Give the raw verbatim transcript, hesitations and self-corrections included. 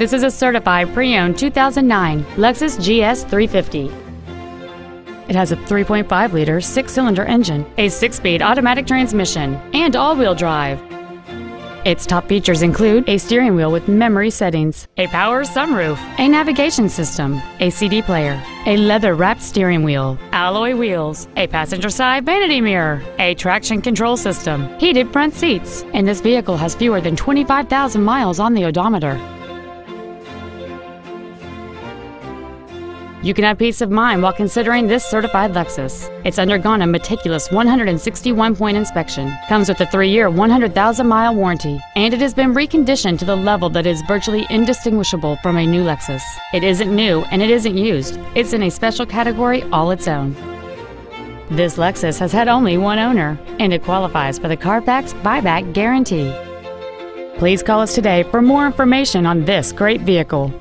This is a certified pre-owned two thousand nine Lexus G S three fifty. It has a three point five liter six-cylinder engine, a six-speed automatic transmission, and all-wheel drive. Its top features include a steering wheel with memory settings, a power sunroof, a navigation system, a C D player, a leather-wrapped steering wheel, alloy wheels, a passenger side vanity mirror, a traction control system, heated front seats, and this vehicle has fewer than twenty-five thousand miles on the odometer. You can have peace of mind while considering this certified Lexus. It's undergone a meticulous one hundred sixty-one point inspection, comes with a three year, one hundred thousand mile warranty, and it has been reconditioned to the level that is virtually indistinguishable from a new Lexus. It isn't new and it isn't used. It's in a special category all its own. This Lexus has had only one owner, and it qualifies for the Carfax buyback guarantee. Please call us today for more information on this great vehicle.